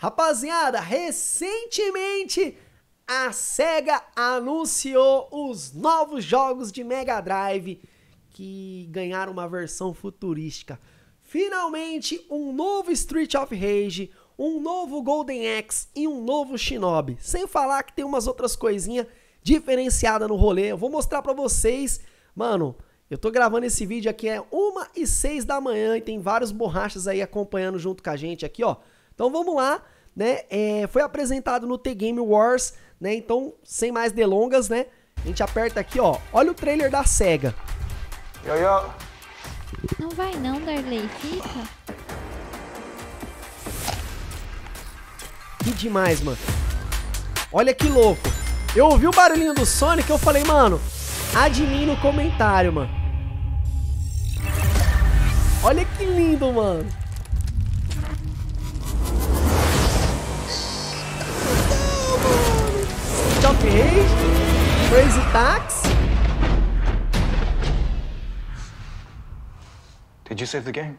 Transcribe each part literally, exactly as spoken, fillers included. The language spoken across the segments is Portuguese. Rapaziada, recentemente a SEGA anunciou os novos jogos de Mega Drive que ganharam uma versão futurística. Finalmente, um novo Street of Rage, um novo Golden Axe e um novo Shinobi. Sem falar que tem umas outras coisinhas diferenciadas no rolê. Eu vou mostrar pra vocês. Mano, eu tô gravando esse vídeo aqui, é uma e seis da manhã e tem vários borrachas aí acompanhando junto com a gente aqui, ó. Então vamos lá, né, é, foi apresentado no The Game Wars, né, então sem mais delongas, né, a gente aperta aqui, ó, olha o trailer da SEGA. Yo, yo. Não vai não, Darley, fica. Que demais, mano. Olha que louco. Eu ouvi o barulhinho do Sonic e eu falei, mano, admin no comentário, mano. Olha que lindo, mano. Crazy Taxi. Did you save the game?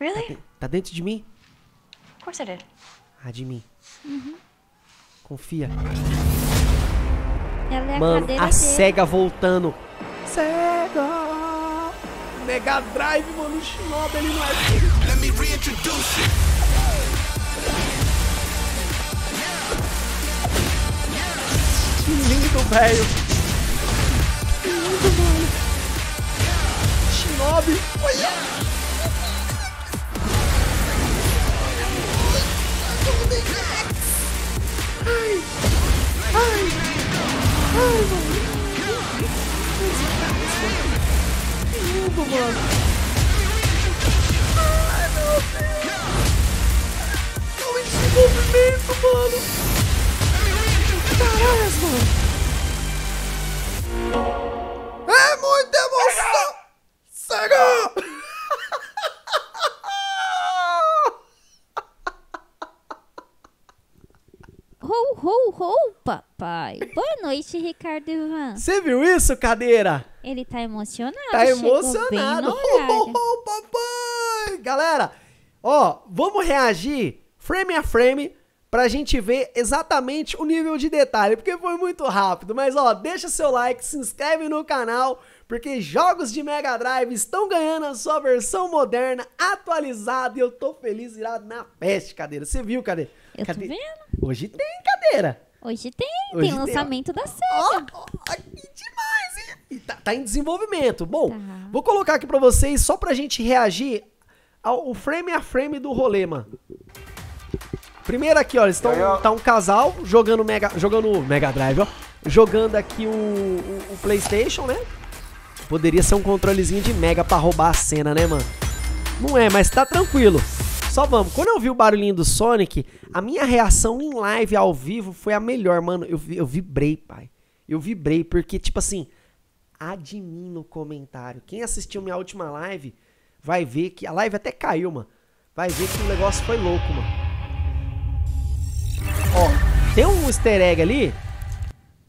Really? Tá dentro de mim? Of course I did. Ah, de mim. Uh-huh. Confia. Ela é mano, a, a SEGA voltando. SEGA! Mega Drive, mano, o Shinobi ele não é. Let me reintroduce it. Que lindo, velho! Que lindo, mano! Shinobi! Olha! Ai! Ai! Ai, mano! Que lindo, mano! Ai, meu Deus! Olha esse movimento, mano! Caralho, mano. É muita emoção! Cega! Rou, rou, rou, papai. Boa noite, Ricardo Ivan. Você viu isso, cadeira? Ele tá emocionado. Tá emocionado. Rou, rou, rou, papai. Galera, ó, vamos reagir frame a frame pra gente ver exatamente o nível de detalhe, porque foi muito rápido. Mas ó, deixa seu like, se inscreve no canal, porque jogos de Mega Drive estão ganhando a sua versão moderna, atualizada, e eu tô feliz, irado na peste, cadeira. Você viu, cadeira? Eu tô vendo. Hoje tem, cadeira. Hoje tem, Hoje tem lançamento tem. da SEGA. Ó, oh, oh, que demais, hein? E tá, tá em desenvolvimento. Bom, tá. Vou colocar aqui pra vocês, só pra gente reagir ao frame a frame do rolê, mano. Primeiro aqui, ó, eles estão, tá um casal jogando Mega, jogando Mega Drive, ó, jogando aqui o, o, o PlayStation, né? Poderia ser um controlezinho de Mega pra roubar a cena, né, mano? Não é, mas tá tranquilo. Só vamos. Quando eu vi o barulhinho do Sonic, a minha reação em live, ao vivo, foi a melhor, mano. Eu, eu vibrei, pai. Eu vibrei, porque, tipo assim, admin no comentário. Quem assistiu minha última live vai ver que... A live até caiu, mano. Vai ver que o negócio foi louco, mano. Ó, tem um easter egg ali.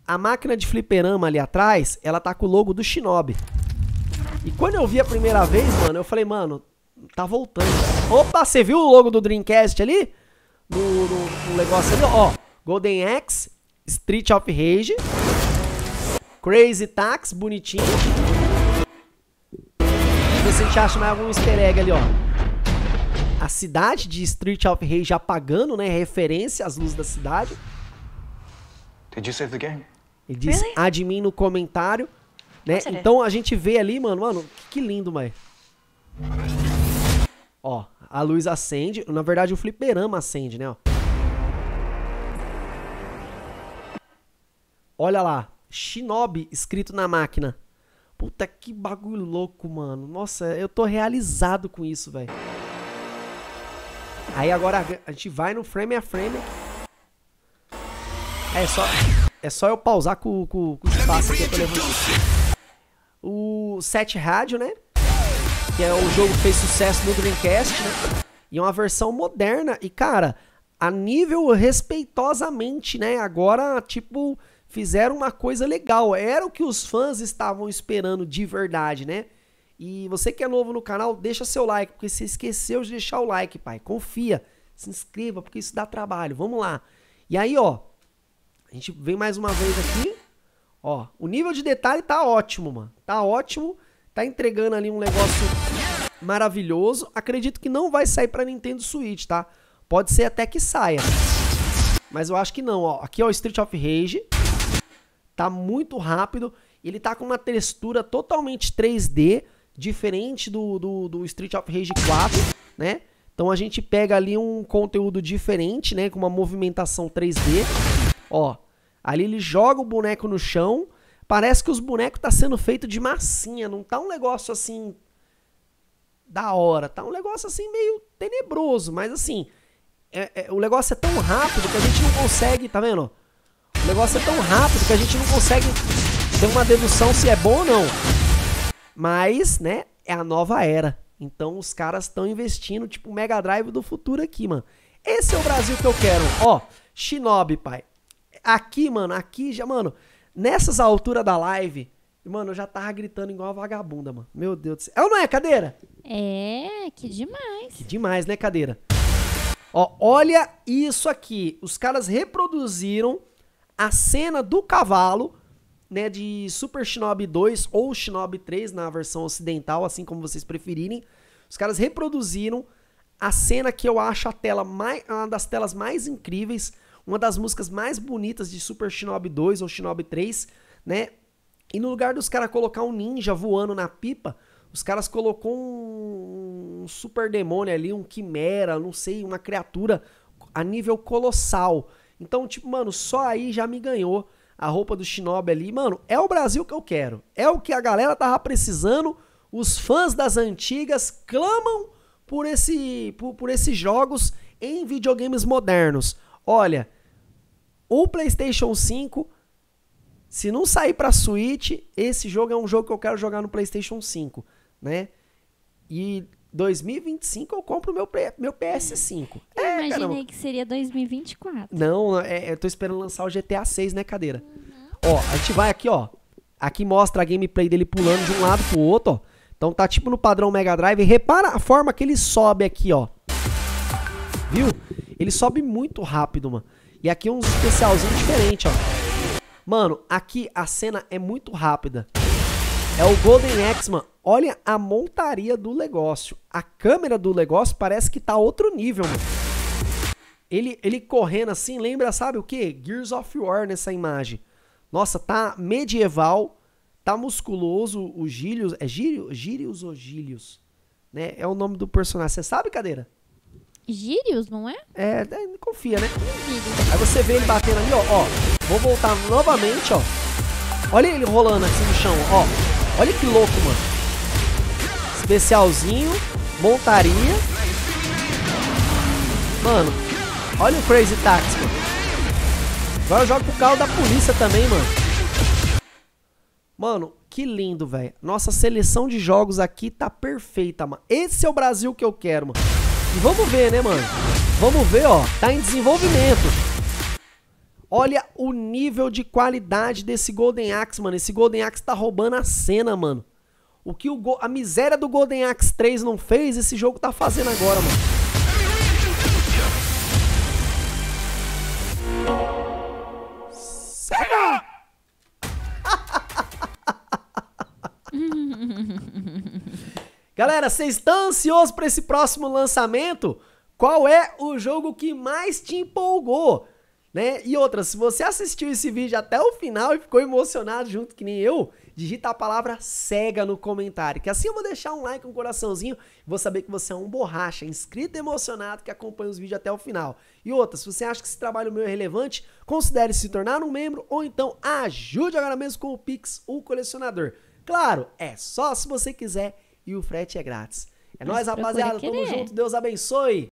A máquina de fliperama ali atrás, ela tá com o logo do Shinobi. E quando eu vi a primeira vez, mano, eu falei, mano, tá voltando. Opa, você viu o logo do Dreamcast ali? No, no, no negócio ali, ó. Golden Axe, Street of Rage, Crazy Taxi, bonitinho. Deixa eu ver se a gente acha mais algum easter egg ali, ó. A cidade de Street of Rage apagando, né? Referência às luzes da cidade. Did you save the game? Ele diz really? Admin no comentário, né? Então a gente vê ali, mano, mano, que lindo, mãe. Ó, a luz acende. Na verdade, o fliperama acende, né? Ó. Olha lá, Shinobi escrito na máquina. Puta, que bagulho louco, mano. Nossa, eu tô realizado com isso, velho. Aí agora a gente vai no frame a frame. É só, é só eu pausar com, com, com o espaço aqui. Eu tô levando. O Set Rádio, né? Que é um jogo que fez sucesso no Dreamcast, né? E é uma versão moderna. E, cara, a nível respeitosamente, né? Agora, tipo, fizeram uma coisa legal. Era o que os fãs estavam esperando de verdade, né? E você que é novo no canal, deixa seu like, porque você esqueceu de deixar o like, pai. Confia, se inscreva, porque isso dá trabalho. Vamos lá. E aí, ó, a gente vem mais uma vez aqui. Ó, o nível de detalhe tá ótimo, mano. Tá ótimo. Tá entregando ali um negócio maravilhoso. Acredito que não vai sair pra Nintendo Switch, tá? Pode ser até que saia. Mas eu acho que não, ó. Aqui, ó, Street of Rage. Tá muito rápido. Ele tá com uma textura totalmente três D, diferente do, do, do Street of Rage quatro, né? Então a gente pega ali um conteúdo diferente, né? Com uma movimentação três D. Ó, ali ele joga o boneco no chão. Parece que os bonecos tá sendo feito de massinha. Não tá um negócio assim... da hora. Tá um negócio assim meio tenebroso. Mas assim... É, é, o negócio é tão rápido que a gente não consegue... Tá vendo? O negócio é tão rápido que a gente não consegue... ter uma dedução se é bom ou não. Mas, né? É a nova era. Então os caras estão investindo tipo o Mega Drive do futuro aqui, mano. Esse é o Brasil que eu quero. Ó, Shinobi, pai. Aqui, mano. Aqui já, mano... Nessas alturas da live, mano, eu já tava gritando igual uma vagabunda, mano. Meu Deus do céu. É ou não é, cadeira? É, que demais. Que demais, né, cadeira? Ó, olha isso aqui. Os caras reproduziram a cena do cavalo, né, de Super Shinobi dois ou Shinobi três na versão ocidental, assim como vocês preferirem. Os caras reproduziram a cena que eu acho a tela mais, uma das telas mais incríveis. Uma das músicas mais bonitas de Super Shinobi dois ou Shinobi três, né? E no lugar dos caras colocar um ninja voando na pipa, os caras colocou um, um super demônio ali, um quimera, não sei, uma criatura a nível colossal. Então, tipo, mano, só aí já me ganhou a roupa do Shinobi ali. Mano, é o Brasil que eu quero. É o que a galera tava precisando. Os fãs das antigas clamam por, esse, por, por esses jogos em videogames modernos. Olha... O PlayStation cinco, se não sair pra Switch, esse jogo é um jogo que eu quero jogar no PlayStation cinco, né? E dois mil e vinte e cinco eu compro meu, meu P S cinco. Eu é, imaginei caramba. Que seria dois mil e vinte e quatro. Não, é, eu tô esperando lançar o G T A seis, né, cadeira? Uhum. Ó, a gente vai aqui, ó. Aqui mostra a gameplay dele pulando de um lado pro outro, ó. Então tá tipo no padrão Mega Drive. Repara a forma que ele sobe aqui, ó. Viu? Ele sobe muito rápido, mano. E aqui uns especialzinhos diferentes, ó. Mano, aqui a cena é muito rápida. É o Golden Axe, mano. Olha a montaria do negócio. A câmera do negócio parece que tá outro nível, mano. Ele, ele correndo assim, lembra, sabe o quê? Gears of War nessa imagem. Nossa, tá medieval, tá musculoso. O Gílius, é Gílius? Gílius ou Gílius? Né? É o nome do personagem. Você sabe, cadeira? Gílius, não é? É, confia, né? Gílius. Aí você vê ele batendo ali, ó, ó. Vou voltar novamente, ó. Olha ele rolando assim no chão, ó. Olha que louco, mano. Especialzinho. Montaria. Mano, olha o Crazy Taxi, mano. Agora eu jogo pro carro da polícia também, mano. Mano, que lindo, velho. Nossa seleção de jogos aqui tá perfeita, mano. Esse é o Brasil que eu quero, mano. E vamos ver, né, mano? Vamos ver, ó. Tá em desenvolvimento. Olha o nível de qualidade desse Golden Axe, mano. Esse Golden Axe tá roubando a cena, mano. O que o go... a miséria do Golden Axe três não fez, esse jogo tá fazendo agora, mano. SEGA! Galera, vocês estão ansiosos para esse próximo lançamento? Qual é o jogo que mais te empolgou? Né? E outra, se você assistiu esse vídeo até o final e ficou emocionado junto que nem eu, digita a palavra SEGA no comentário, que assim eu vou deixar um like, um coraçãozinho, vou saber que você é um borracha, inscrito e emocionado que acompanha os vídeos até o final. E outra, se você acha que esse trabalho meu é relevante, considere se tornar um membro ou então ajude agora mesmo com o Pix, o colecionador. Claro, é só se você quiser. E o frete é grátis. É nóis, rapaziada. Tamo junto. Deus abençoe.